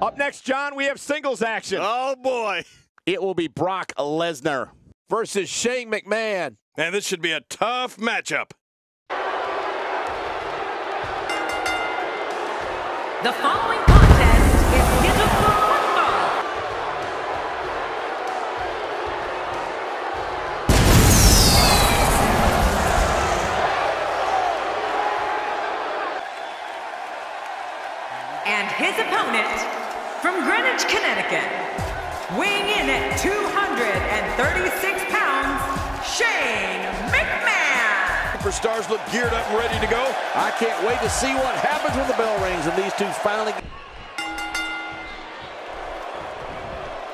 Up next, John, we have singles action. Oh, boy. It will be Brock Lesnar versus Shane McMahon. And this should be a tough matchup. The following contest is scheduled for one fall. And his opponent, from Greenwich, Connecticut, weighing in at 236 pounds, Shane McMahon. Superstars look geared up and ready to go. I can't wait to see what happens when the bell rings and these two finally...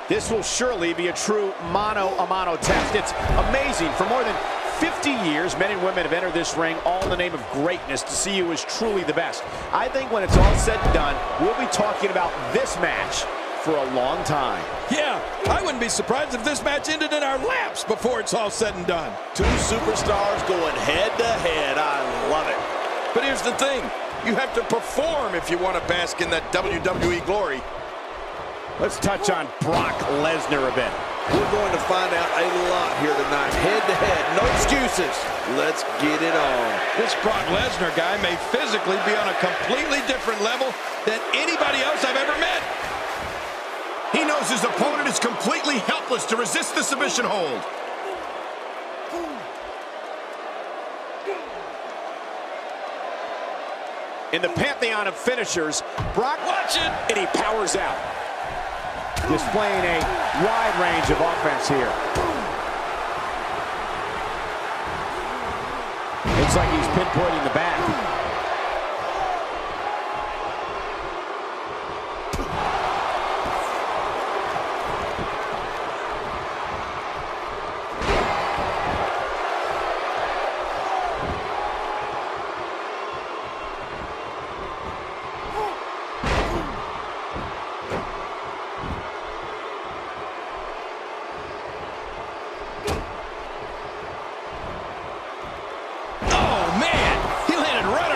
This will surely be a true mano-a-mano test. It's amazing. For more than 50 years, men and women have entered this ring all in the name of greatness to see who is truly the best. I think when it's all said and done, we'll be talking about this match for a long time. Yeah, I wouldn't be surprised if this match ended in our laps before it's all said and done. Two superstars going head to head. I love it. But here's the thing. You have to perform if you want to bask in that WWE glory. Let's touch on Brock Lesnar a bit. We're going to find out a lot here tonight. Head to head, no excuses. Let's get it on. This Brock Lesnar guy may physically be on a completely different level than anybody else I've ever met. He knows his opponent is completely helpless to resist the submission hold. In the pantheon of finishers, Brock watching, and he powers out. Displaying a wide range of offense here. It's like he's pinpointing the back.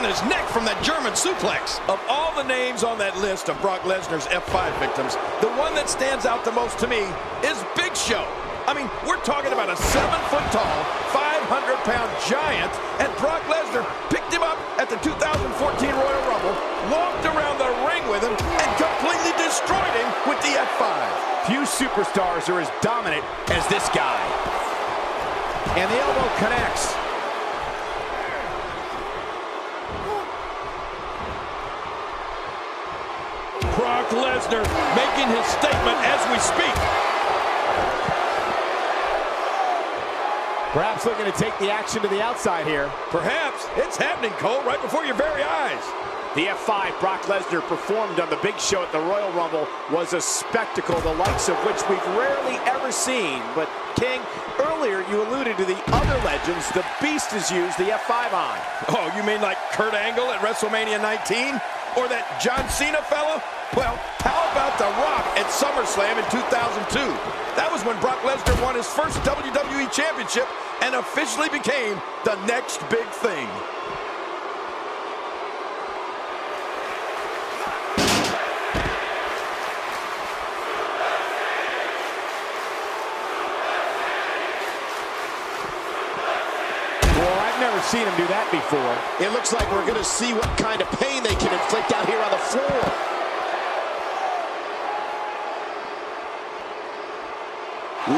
His neck from that German suplex. Of all the names on that list of Brock Lesnar's F5 victims, the one that stands out the most to me is Big Show. I mean, we're talking about a 7-foot-tall, 500-pound giant, and Brock Lesnar picked him up at the 2014 Royal Rumble, walked around the ring with him, and completely destroyed him with the F5. Few superstars are as dominant as this guy. And the elbow connects. Brock Lesnar making his statement as we speak. Perhaps looking to take the action to the outside here. Perhaps. It's happening, Cole, right before your very eyes. The F5 Brock Lesnar performed on the Big Show at the Royal Rumble was a spectacle, the likes of which we've rarely ever seen. But, King, earlier you alluded to the other legends the Beast has used the F5 on. Oh, you mean like Kurt Angle at WrestleMania 19? Or that John Cena fella? Well, how about The Rock at SummerSlam in 2002? That was when Brock Lesnar won his first WWE Championship and officially became the next big thing. Seen him do that before. It looks like we're going to see what kind of pain they can inflict out here on the floor.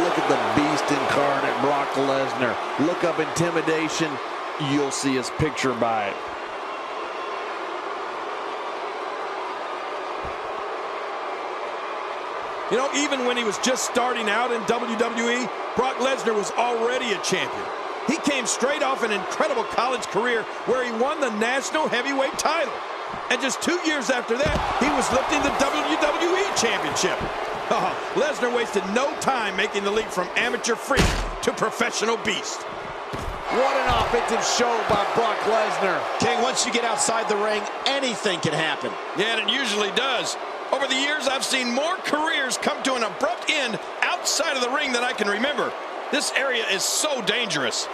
Look at the beast incarnate, Brock Lesnar. Look up intimidation. You'll see his picture by it. You know, even when he was just starting out in WWE, Brock Lesnar was already a champion. He came straight off an incredible college career where he won the national heavyweight title. And just 2 years after that, he was lifting the WWE Championship. Oh, Lesnar wasted no time making the leap from amateur freak to professional beast. What an offensive show by Brock Lesnar. King, once you get outside the ring, anything can happen. Yeah, and it usually does. Over the years, I've seen more careers come to an abrupt end outside of the ring than I can remember. This area is so dangerous.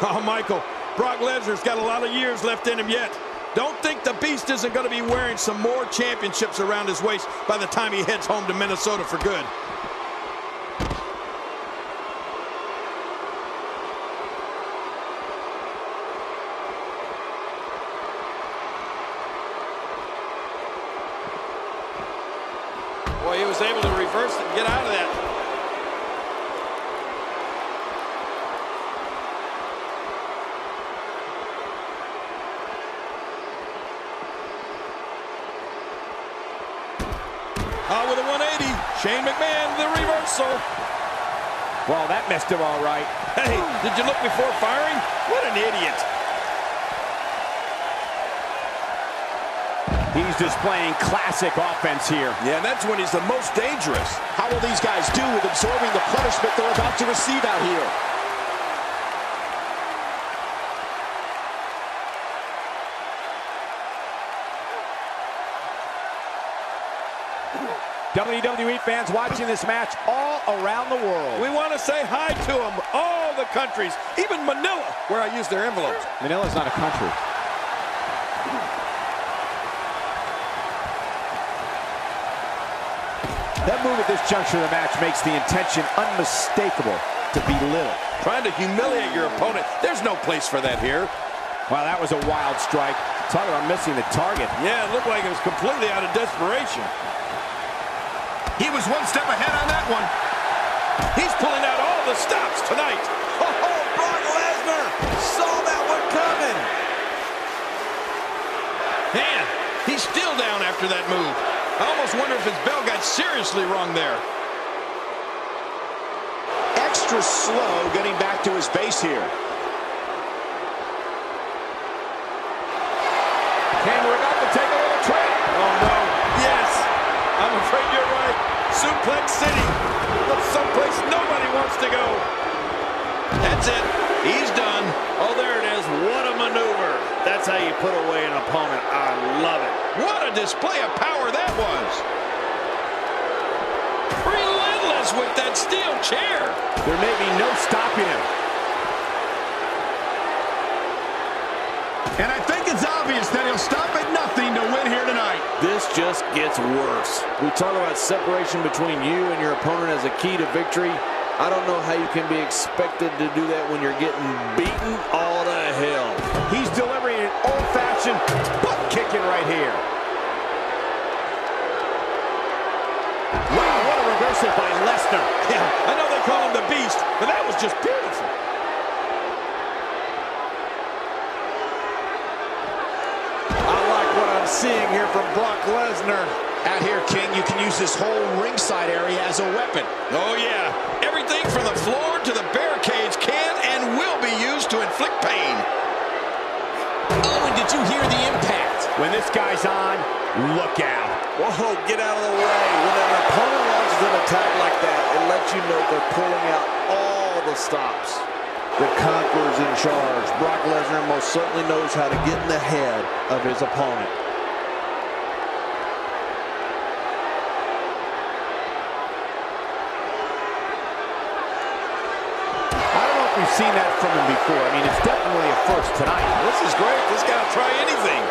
Oh, Michael, Brock Lesnar's got a lot of years left in him yet. Don't think the Beast isn't going to be wearing some more championships around his waist by the time he heads home to Minnesota for good. Boy, he was able to reverse it and get out of that. With a 180, Shane McMahon, the reversal. Well, that messed him all right. Hey, did you look before firing? What an idiot. He's displaying classic offense here. Yeah, and that's when he's the most dangerous. How will these guys do with absorbing the punishment they're about to receive out here? WWE fans watching this match all around the world. We want to say hi to them, all the countries, even Manila, where I use their envelopes. Manila's not a country. That move at this juncture of the match makes the intention unmistakable to belittle. Trying to humiliate your opponent. There's no place for that here. Wow, that was a wild strike. Talk about missing the target. Yeah, it looked like it was completely out of desperation. He was one step ahead on that one. He's pulling out all the stops tonight. Oh, Brock Lesnar saw that one coming. Man, he's still down after that move. I almost wonder if his bell got seriously wrong there. Extra slow getting back to his base here. And we're about to take a little trip. Oh, no. Yes. I'm afraid you're right. Suplex City. That's someplace nobody wants to go. That's it. He's done. Oh, there it is. What a maneuver. That's how you put away an opponent. I love it. What a display of power that was. Relentless with that steel chair. There may be no stopping him. And I think it's obvious that he'll stop at nothing to win here tonight. This just gets worse. We talk about separation between you and your opponent as a key to victory. I don't know how you can be expected to do that when you're getting beaten all to hell. He's delivering an old-fashioned butt kicking right here. Wow, what a reversal by Lesnar. Yeah, I know they call him the Beast, but that was just beautiful. Seeing here from Brock Lesnar. Out here, King, you can use this whole ringside area as a weapon. Oh, yeah. Everything from the floor to the barricades can and will be used to inflict pain. Oh, and did you hear the impact? When this guy's on, look out. Whoa, get out of the way. When an opponent launches an attack like that, it lets you know they're pulling out all the stops. The Conqueror's in charge. Brock Lesnar most certainly knows how to get in the head of his opponent. I don't know if we've seen that from him before. I mean, it's definitely a first tonight. This is great. This guy will try anything.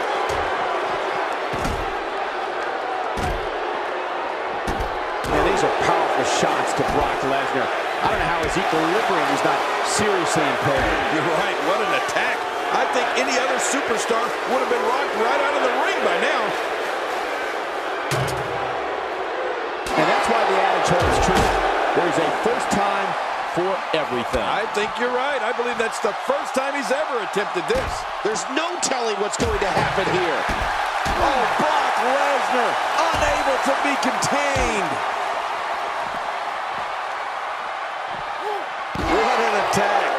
Man, these are powerful shots to Brock Lesnar. I don't know how his equilibrium is not seriously impaired. You're right, what an attack. I think any other superstar would have been rocked right out of the ring by now. And that's why the adage holds true. There's a first time for everything. I think you're right. I believe that's the first time he's ever attempted this. There's no telling what's going to happen here. Oh, Brock Lesnar, unable to be contained.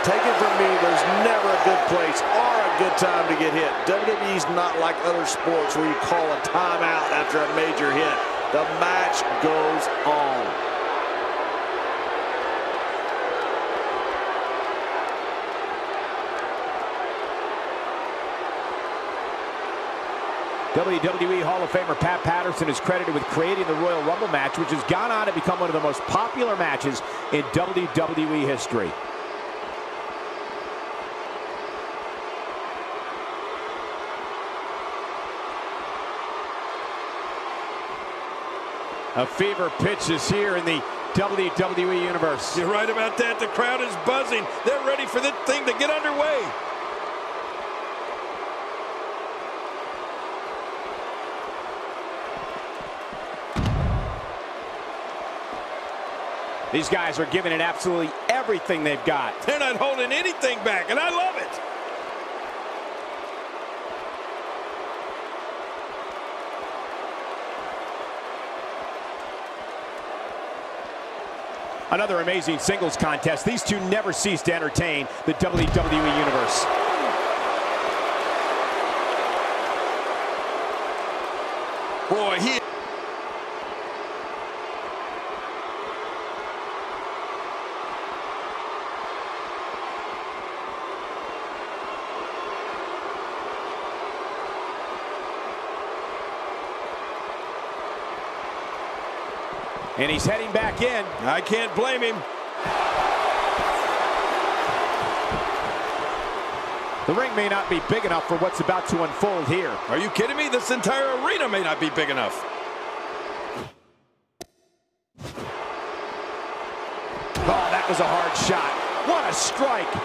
Take it from me, there's never a good place or a good time to get hit. WWE's not like other sports where you call a timeout after a major hit. The match goes on. WWE Hall of Famer Pat Patterson is credited with creating the Royal Rumble match, which has gone on to become one of the most popular matches in WWE history. A fever pitch is here in the WWE Universe. You're right about that. The crowd is buzzing. They're ready for this thing to get underway. These guys are giving it absolutely everything they've got. They're not holding anything back, and I love it. Another amazing singles contest. These two never cease to entertain the WWE Universe. Boy, he... And he's heading back in. I can't blame him. The ring may not be big enough for what's about to unfold here. Are you kidding me? This entire arena may not be big enough. Oh, that was a hard shot. What a strike.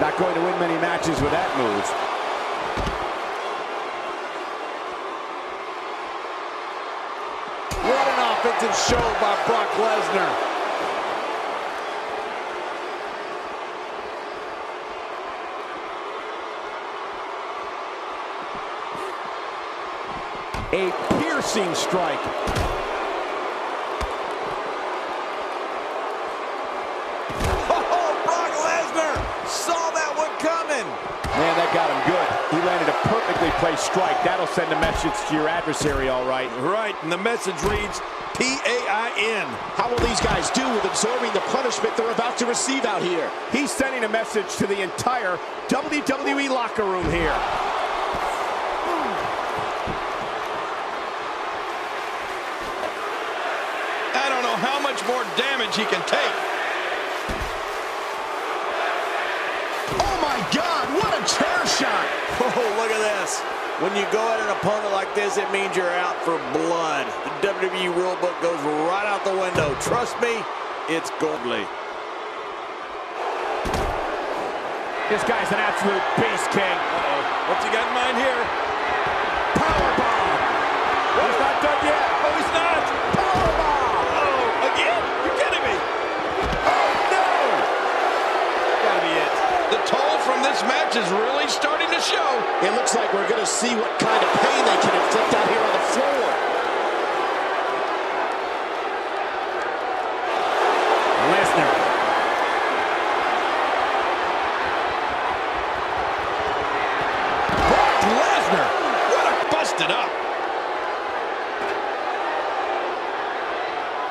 Not going to win many matches with that move. What an offensive show by Brock Lesnar. A piercing strike. Man, that got him good. He landed a perfectly placed strike. That'll send a message to your adversary, all right. Right, and the message reads, P-A-I-N. How will these guys do with absorbing the punishment they're about to receive out here? He's sending a message to the entire WWE locker room here. I don't know how much more damage he can take. Oh, my God. What a chair shot! Oh, look at this. When you go at an opponent like this, it means you're out for blood. The WWE rulebook goes right out the window. Trust me, it's goldly. This guy's an absolute beast, King. Uh-oh. What's he got in mind here? Powerbomb! Well, he's not done yet. Oh, he's not! Powerbomb! Oh, again? You're kidding me! Oh, no! Gotta be it. The toll from this match is really starting to show. It looks like we're going to see what kind of pain they can inflict out here on the floor. Lesnar. Brock Lesnar. What a busted up.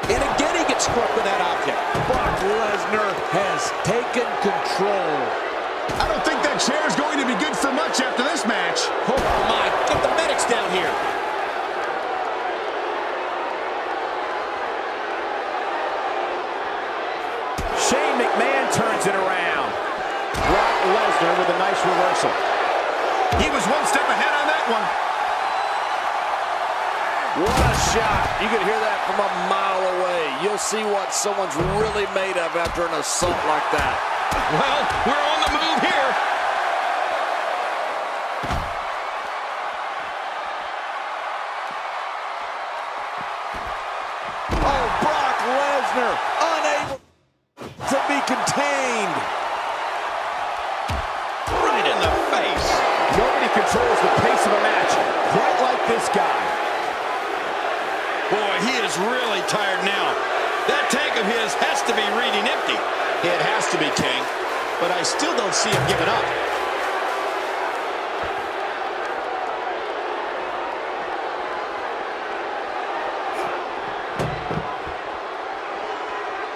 And again he gets struck with that object. Brock Lesnar has taken control. I don't think that chair is going to be good for much after this match. Oh, my. Get the medics down here. Shane McMahon turns it around. Brock Lesnar with a nice reversal. He was one step ahead on that one. What a shot. You can hear that from a mile away. You'll see what someone's really made of after an assault like that. Well, we're on the move here. Oh, Brock Lesnar unable to be contained. Right in the face. Nobody controls the pace of a match quite like this guy. Boy, he is really tired now. That tank of his has to be reading empty. It has to be, King, but I still don't see him giving up.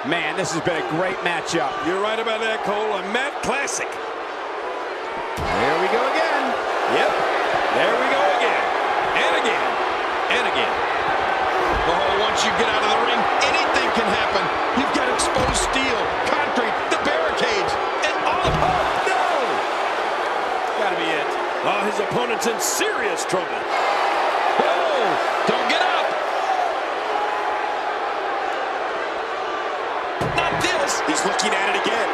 Man, this has been a great matchup. You're right about that, Cole. A Matt Classic. There we go again. Yep. There we go again. And again. And again. Oh, once you get out of the ring, anything his opponent's in serious trouble. Whoa! Don't get up! Not this! He's looking at it again.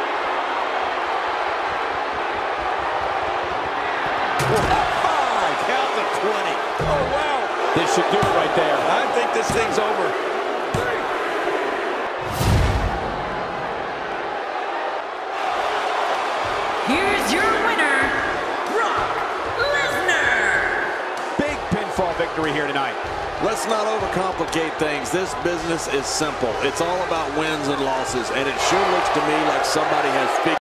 F5! Count to 20. Oh, wow! They should do it right there. I think this thing's over. Here's your winner, Brock Lesnar. Big pinfall victory here tonight. Let's not overcomplicate things. This business is simple. It's all about wins and losses, and it sure looks to me like somebody has figured